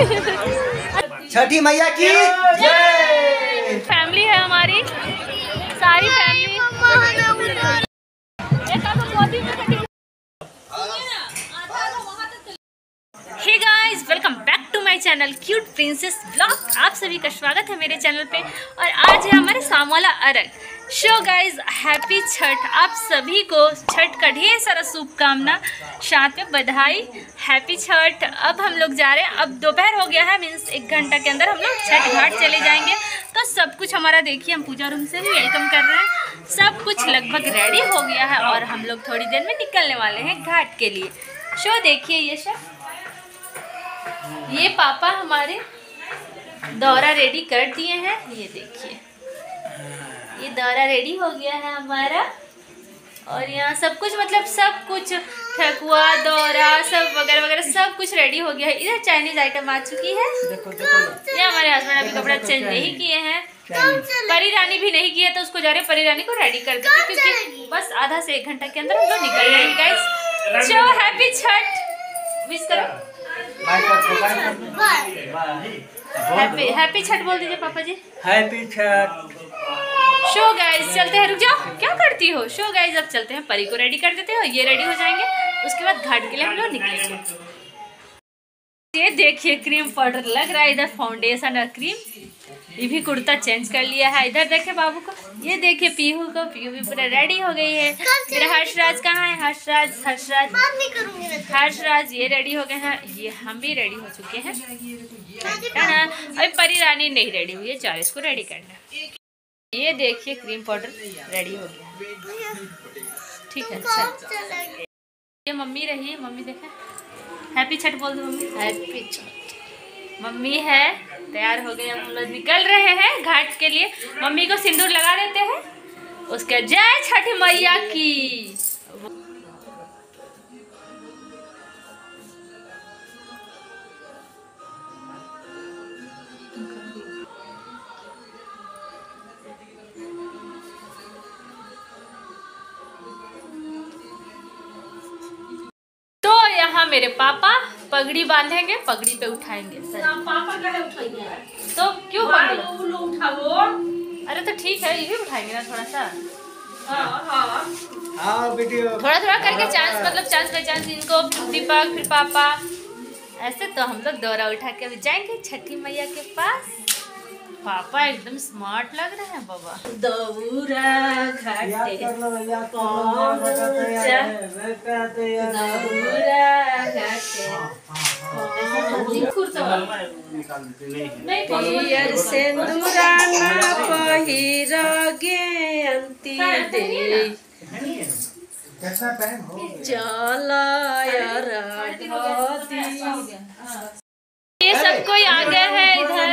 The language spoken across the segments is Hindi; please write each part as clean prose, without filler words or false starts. छठी मैया की जय। फैमिली है हमारी, सारी family. Hey guys, welcome back to my channel cute princess vlog. आप सभी का स्वागत है मेरे चैनल पे। और आज है हमारे सामवाला अर्घ। So guys, happy Chhath. आप सभी को छठ का ढेर सारा शुभकामना, साथ में बधाई। हैप्पी छठ। अब हम लोग जा रहे हैं, अब दोपहर हो गया है, मीन्स 1 घंटा के अंदर हम लोग छठ घाट चले जाएंगे। तो सब कुछ हमारा देखिए, हम पूजा रूम से भी वेलकम कर रहे हैं। सब कुछ लगभग रेडी हो गया है और हम लोग थोड़ी देर में निकलने वाले हैं घाट के लिए। शो देखिए, ये सब ये पापा हमारे दौरा रेडी कर दिए हैं। ये देखिए, ये दौरा रेडी हो गया है हमारा। और यहाँ सब कुछ, मतलब सब कुछ, ठकुआ, दौरा, सब वगैरह वगैरह सब कुछ रेडी हो गया है। इधर चाइनीज आइटम आ चुकी है। ये हमारे हस्बैंड अभी कपड़ा चेंज नहीं किए हैं। परी रानी भी नहीं किया, तो उसको जा रहे परी रानी को रेडी कर देंगे, क्योंकि बस आधा से 1 घंटा के अंदर हम लोग निकल जाएंगे गाइस। चलो, हैप्पी छठ विश करो। हैप्पी छठ बोल दीजिए पापा जी। हैप्पी छठ। शो गाइस, चलते हैं। रुक जाओ, क्या करती हो। शो गाइस, अब चलते हैं, परी को रेडी कर देते हो, ये रेडी हो जाएंगे, उसके बाद घाट के लिए हम लोग निकलेंगे। ये देखिए, क्रीम पाउडर लग रहा है, इधर फाउंडेशन और क्रीम। ये भी कुर्ता चेंज कर लिया है। इधर देखे बाबू को, ये देखिए पीहू को। पीहू भी पूरा रेडी हो गई है। मेरा हर्षराज कहाँ है? हर्षराज, हर्षराज, हर्षराज, ये रेडी हो गए हैं। ये हम भी रेडी हो चुके हैं। अभी परी रानी नहीं रेडी हुई है, चलो इसको रेडी करना। ये देखिए, क्रीम पाउडर रेडी हो गया। ठीक है, अच्छा। ये मम्मी रही, मम्मी देखे। हैप्पी छठ बोल दो मम्मी। हैप्पी छठ। मम्मी है, तैयार हो गए, हम लोग निकल रहे हैं घाट के लिए। मम्मी को सिंदूर लगा देते हैं, उसके जय छठ मैया की। तो यहाँ मेरे पापा पगड़ी बांधेंगे, पगड़ी पे उठाएंगे सर। पापा तो क्यों उठाओ? अरे तो ठीक है, ये भी उठाएंगे ना थोड़ा सा। हाँ, थोड़ा थोड़ा करके चांस, मतलब चांस बाय चांस इनको, दीपक, फिर पापा, ऐसे। तो हम लोग दौरा उठा के अभी जाएंगे छठी मैया के पास। पापा एकदम स्मार्ट लग रहे हैं बाबा। दौरा ये सब कोई आ गया है। इधर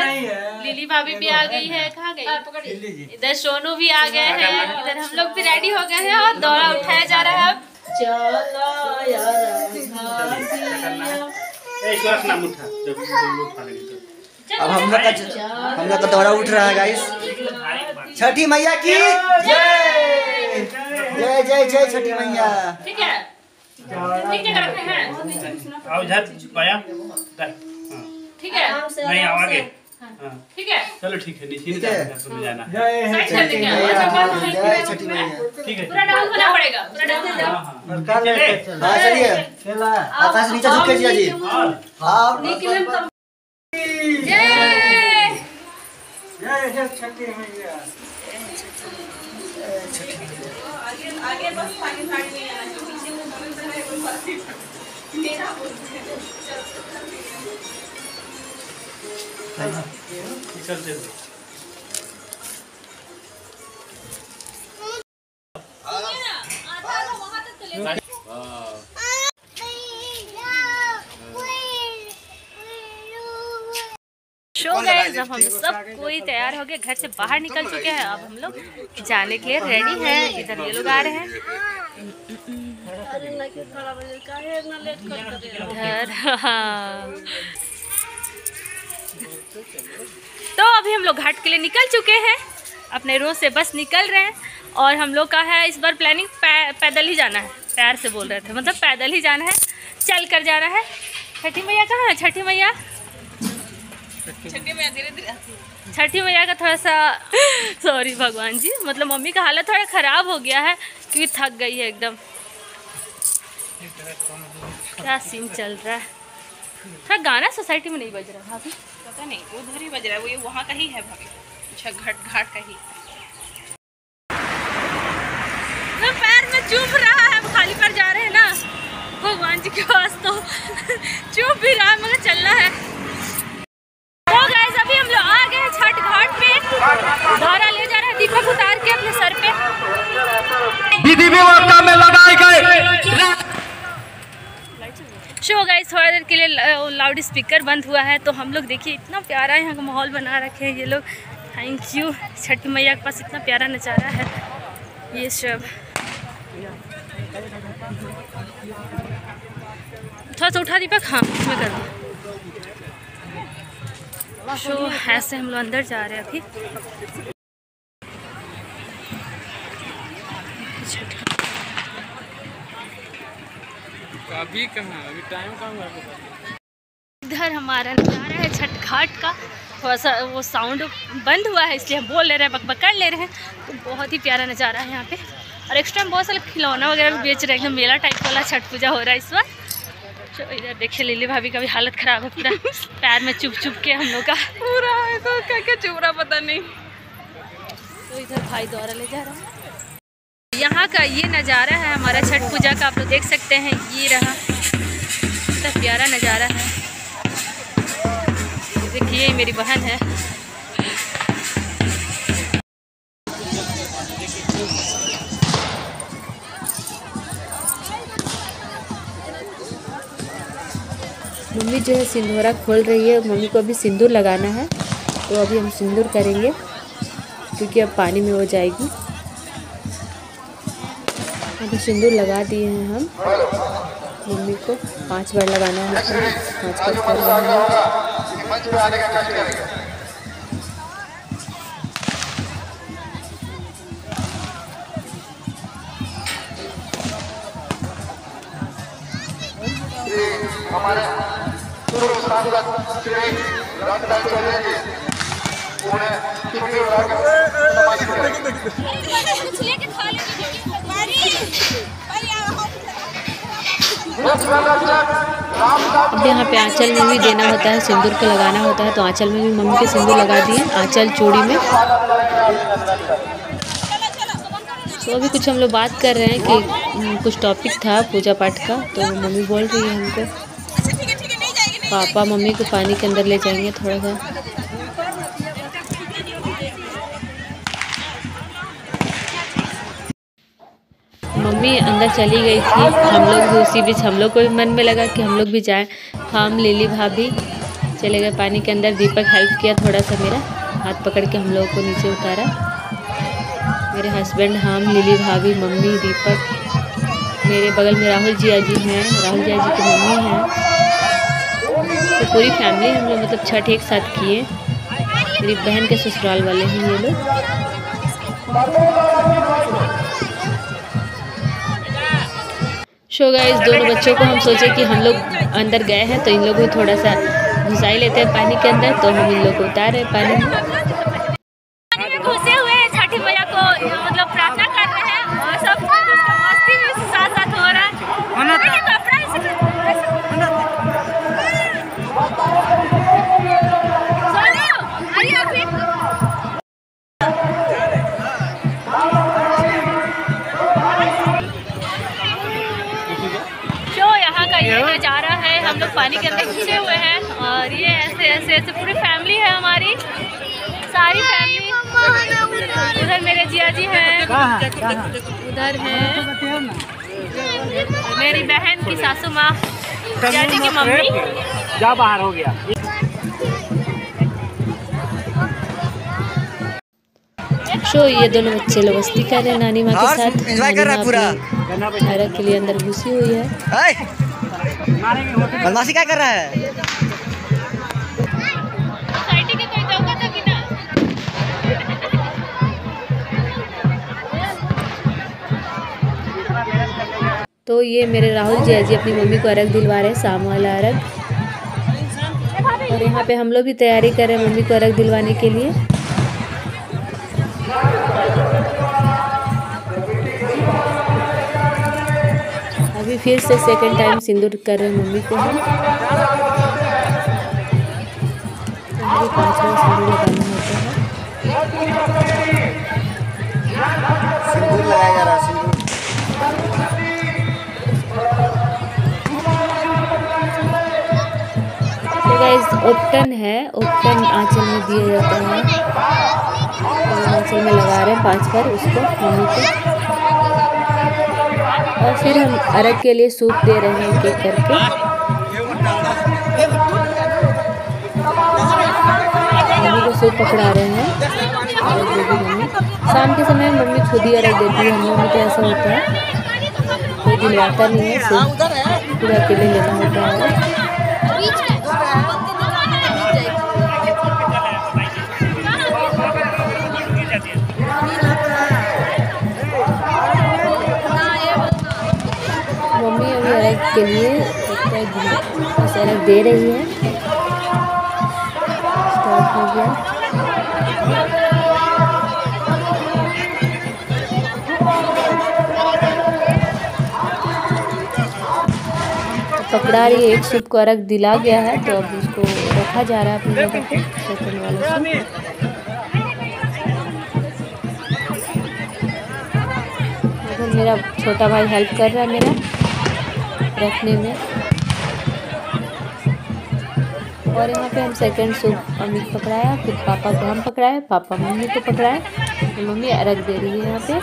लिली भाभी भी आ गई है। कहाँ गई? इधर सोनू भी आ गए हैं। इधर हम लोग भी रेडी हो गए हैं और दौरा उठाया जा रहा है अब। अब हम लोग का दौरा उठ रहा है गाइस। छठी मैया की जय। जय जय जय छठी मैया। ठीक है, ठीक है, रखे हैं। ठीक है, नहीं आवाज़, ठीक है, चलो ठीक है, नीचे नहीं जाना है। ठीक है, पूरा डाउन होना पड़ेगा, पूरा डाउन हो जाओ। चलिए, आकाश नीचे झुक के जी। हां, निकले हम। जय जय जय छठी मैया। आगे आगे बस आगे साइड में आना, पीछे मुंह मेरा शो गए। जब हम सब कोई तैयार हो गए, घर से बाहर निकल चुके हैं, अब हम लोग जाने के लिए रेडी हैं। इधर ये लोग आ रहे हैं। इधर तो अभी हम लोग घाट के लिए निकल चुके हैं, अपने रोज से बस निकल रहे हैं। और हम लोग का है इस बार प्लानिंग, पैदल ही जाना है। पैर से बोल रहे थे, मतलब पैदल ही जाना है, चल कर जाना है। छठी मैया कहाँ है? छठी मैया छठी मैया का थोड़ा सा सॉरी भगवान जी, मतलब मम्मी का हालत थोड़ा खराब हो गया है क्योंकि थक गई है एकदम। क्या सीन चल रहा है। हाँ, गाना सोसाइटी में नहीं बज रहा भाभी, पता नहीं उधर ही बज रहा है, वो ये वहाँ का ही है भाभी, अच्छा घाट घाट का ही। तो पैर में चुभ रहा है, खाली पैर जा रहे हैं ना भगवान जी के पास, तो चुभ भी रहा मगर चलना है। तो गाइस अभी हम लोग आ गए हैं छठ घाट पे, धारा ले जा रहे हैं दीपक उतार के अपने सर पे। दीदी व्यवस्था में लगाए गए। शो गाइस थोड़ा देर के लिए लाउड स्पीकर बंद हुआ है, तो हम लोग देखिए इतना प्यारा यहाँ का माहौल बना रखे हैं ये लोग। Thank you. छठी मैया के पास इतना प्यारा नज़ारा है ये सब। थोड़ा सा उठा दीपक, हाँ इसमें कर दो। शो ऐसे हम लोग अंदर जा रहे हैं अभी। अभी कहाँ, अभी टाइम कहाँ। इधर हमारा नज़ारा है छठ घाट का। थोड़ा सा वो साउंड बंद हुआ है इसलिए हम बोल ले रहे हैं, बकबक कर ले रहे हैं। तो बहुत ही प्यारा नज़ारा है यहाँ पे। और एक्स्ट्रा बहुत सारे खिलौना वगैरह भी बेच रहे हैं, एकदम मेला टाइप वाला छठ पूजा हो रहा है इस बार। तो इधर देखिए लिली भाभी का भी हालत ख़राब है पूरा पैर में चुप चुप के हम लोग का पूरा है, तो क्या क्या चुभ रहा पता नहीं। तो इधर भाई दौरा ले जा रहा है। यहाँ का ये नज़ारा है हमारा छठ पूजा का, आप लोग देख सकते हैं। ये रहा, इतना प्यारा नज़ारा है। देखिए मेरी बहन है। मम्मी जो है सिंदूरा खोल रही है, मम्मी को अभी सिंदूर लगाना है, तो अभी हम सिंदूर करेंगे क्योंकि अब पानी में हो जाएगी। अभी सिंदूर लगा दिए हैं हम। मम्मी को 5 बार लगाना है, 5 बार लगाना है। हमारे अब यहाँ पे आंचल में भी देना होता है, सिंदूर को लगाना होता है। तो आंचल में भी मम्मी के सिंदूर लगा दिए, आंचल चूड़ी में। तो अभी कुछ हम लोग बात कर रहे हैं कि कुछ टॉपिक था पूजा पाठ का, तो मम्मी बोल रही है हमको पापा मम्मी को पानी के अंदर ले जाएंगे थोड़ा सा। मम्मी अंदर चली गई थी, हम लोग भी उसी बीच हम लोग को भी मन में लगा कि हम लोग भी जाएं। हम लिली भाभी चले गए पानी के अंदर, दीपक हेल्प किया थोड़ा सा, मेरा हाथ पकड़ के हम लोगों को नीचे उतारा। मेरे हस्बैंड, हम, लिली भाभी, मम्मी, दीपक, मेरे बगल में राहुल जिया जी हैं, राहुल जिया जी की मम्मी हैं। तो पूरी फैमिली हम लोग मतलब छठ एक साथ किए। मेरी बहन के ससुराल वाले हैं ये लोग। शो गाइस दोनों बच्चों को हम सोचे कि हम लोग अंदर गए हैं तो इन लोगों को थोड़ा सा घुसाई लेते हैं पानी के अंदर, तो हम इन लोग को उतारे पानी में। पानी में घुसे हुए छठी मैया को मतलब प्रार्थना कर रहे हैं और सब मस्ती में साथ साथ हो रहा पानी के अंदर घुसे हुए हैं। और ये ऐसे ऐसे ऐसे पूरी फैमिली है हमारी, सारी फैमिली। उधर मेरे जिया जी हैं, उधर हैं मेरी बहन की सासू माँ, जिया जी की मम्मी। जा बाहर हो गया। शो ये दोनों बच्चे लोग मस्ती कर रहे हैं नानी माँ के साथ। नानी माँ अपनी घर के लिए अंदर घुसी हुई है। बदमाशी क्या कर रहा है? सोसाइटी के कोई चौका था कि ना? तो ये मेरे राहुल जी अपनी मम्मी को अर्घ दिलवा रहे हैं, शाम वाला अर्घ। और यहाँ पे हम लोग भी तैयारी कर रहे हैं मम्मी को अर्घ दिलवाने के लिए। अभी फिर से सेकंड टाइम सिंदूर कर रहे हैं मम्मी को हम। तो पांचवा सिंदूर लगाना होता है। सिंदूर लगाया जा रहा है। ओपटन है, ओपटन आंचल में दिया जाता है, आंचल में लगा रहे हैं 5 बार उसको मम्मी को। और फिर हम अर्घ के लिए सूप दे रहे हैं केक करके, मम्मी को सूप पकड़ा रहे हैं। शाम के समय मम्मी खुद ही अर्घ देती है, हम लोगों को ऐसा होता है कोई दिलवाता नहीं है, सूप पूरा अकेले लेना होता है। के लिए सरक दे रही है, स्टार्ट हो गया। पकड़ा रही है, एक सूप को अर्घ दिला गया है तो अब उसको रखा जा रहा है अपनी जगह पे, सेकंड वाले सूप। मेरा छोटा भाई हेल्प कर रहा है मेरा रखने में। और यहाँ पे हम सेकंड सूप मम्मी को पकड़ाया, फिर पापा को हम पकड़ाए, पापा मम्मी को पकड़ाए, तो मम्मी अर्घ दे रही है यहाँ पे।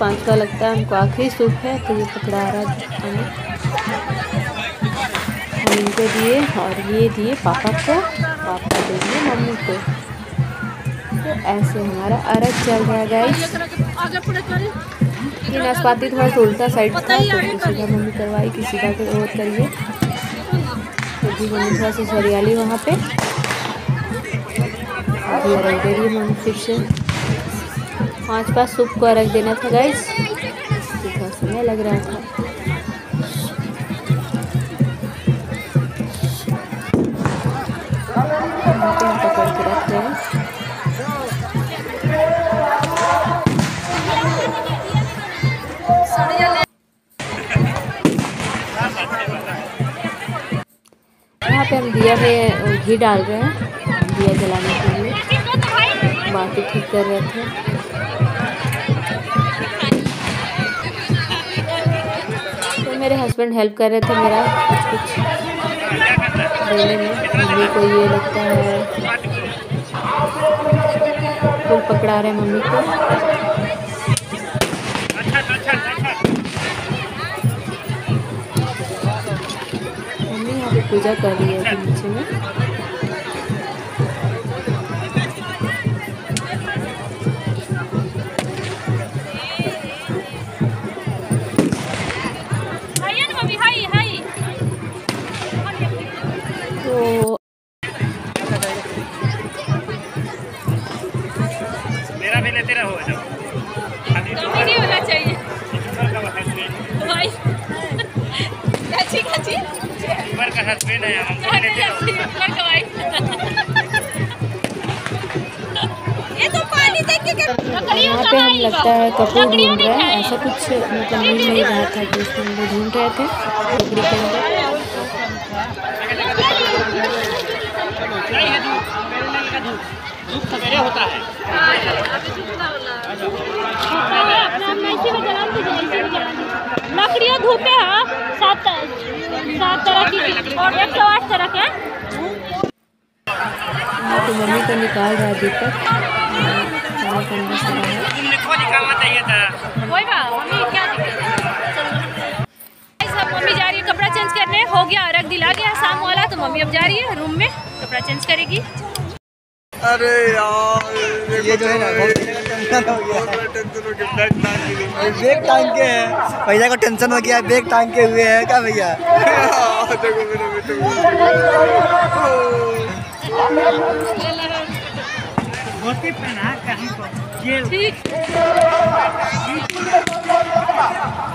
पांचवा लगता है हमको, आखिरी सूप है तो ये पकड़ा रहा है, हम इनको दिए और ये दिए पापा को, पापा दे दिए मम्मी को। तो ऐसे हमारा अर्घ चल रहा है गाइस। ये नाशपाती थोड़ा सा उल्टा साइड था तो सीधा मम्मी करवाई कि सीधा के ओर करिए, तो भी मम्मी थोड़ा सा सरियाली वहाँ पे और ये अर्घ दे रही मम्मी फिर से। 5 बार सूप को अर्घ देना था गाइस, इतना समय लग रहा था। हम पकड़ के रख रहे हैं। यहाँ पे हम दिया में घी डाल रहे हैं, दिया जलाने के लिए बाकी ठीक कर रहे थे। मेरे हस्बैंड हेल्प कर रहे थे मेरा कुछ देने में, मम्मी को ये लगता है फूल पकड़ा रहे मम्मी को। मम्मी यहाँ पे पूजा कर रही है नीचे में। यहाँ पे हम लगता है कपूर ढूंढ रहे हैं, ऐसा कुछ मतलब मिल नहीं रहा था जो हम लोग ढूंढ रहे थे टोकरी के अंदर। लकड़ियाँ धूप है 7 तरह की और 108 तरह के। तो मम्मी को निकाल रहा है दीपक, तुमने को निकालना चाहिए था। कोई बात मम्मी क्या सब। मम्मी जा रही है कपड़ा चेंज करने, हो गया अर्घ दिला गया शाम वाला, तो मम्मी अब जा रही है रूम में कपड़ा चेंज करेगी। अरे यार ये बैग टांग के है, भैया को टेंशन हो गया, बैग टांग के हुए है क्या भैया?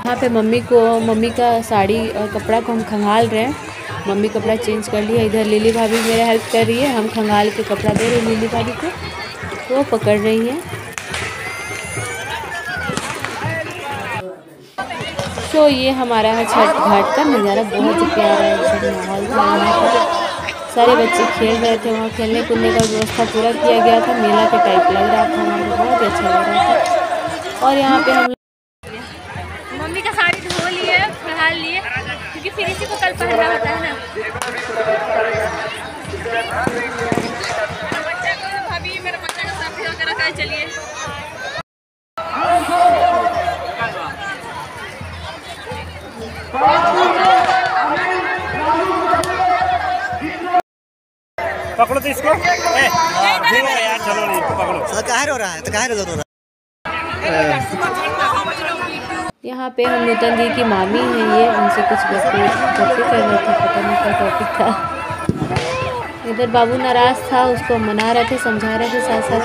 यहाँ पे मम्मी का साड़ी और कपड़ा को हम खंगाल रहे हैं। मम्मी कपड़ा चेंज कर लिया, इधर लिली भाभी मेरा हेल्प कर रही है, हम खंगाल के कपड़ा दे रहे हैं लिली भाभी को, वो पकड़ रही है। तो ये हमारा है छठ घाट का नज़ारा, बहुत ही प्यारा है माहौल था। सारे बच्चे खेल रहे थे, वहाँ खेलने कूदने का व्यवस्था पूरा किया गया था, मेला के टाइप लग रहा था, हमें बहुत अच्छा लग रहा था। और यहाँ पे हम मम्मी का साड़ी धो लिए, फंगा लिए, क्योंकि फिर इसी को कल पहनना होता है ना। मेरा बच्चा का साफी होकर रखा है, चलिए पकड़ो तो इसको। ठीक है यार, चलो नहीं पकड़ो, काहे रो रहा है तो काहे रो रहा है। यहाँ पे हम नूतन जी की मामी है, ये उनसे कुछ गप्पे कर रहे थे, पता नहीं क्या टॉपिक था। इधर बाबू नाराज था, उसको मना रहे थे, समझा रहे थे साथ साथ।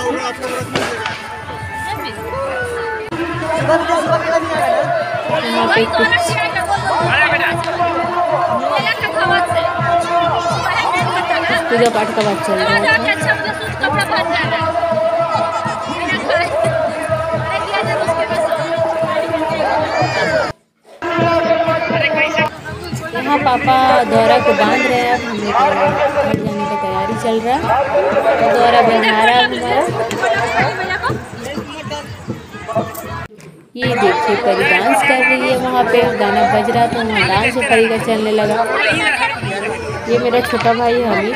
यहाँ पे कुछ पूजा पाठ का बात चल रहा है। यहाँ पापा दौरा को बांध रहे हैं, हमने जाने की तैयारी चल रहा है, दौरा बना रहा हमारा। ये देखिए परी डांस कर रही है, वहाँ पे गाना बज रहा था, वहाँ डांस परी का चलने लगा। ये मेरा छोटा भाई है अभी,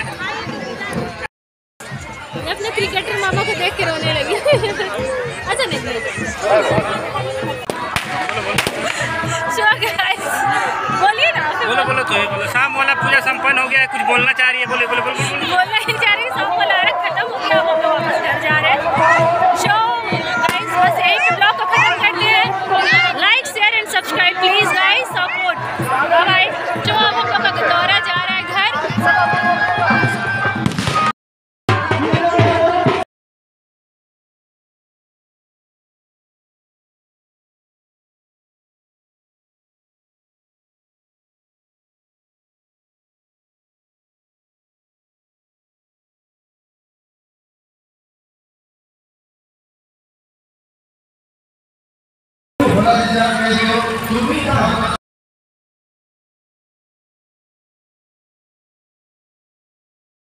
अपने क्रिकेटर मामा को देख के रोने लगी। अच्छा नहीं बोलिए ना, बोलो बोलो तो बोलो। शाम वाला पूजा संपन्न हो गया है, कुछ बोलना चाह रही है? बोले बोलो बोलो बोलो, बोलना ही चाह रही है, सब बोला है, खत्म हो गया, हम लोग वापस घर जा रहे हैं। शो गाइस बस एक ब्लॉग को खत्म करते हैं, like share and subscribe please guys, support guys. जो हम लोग का दौरा जा रहा है घर।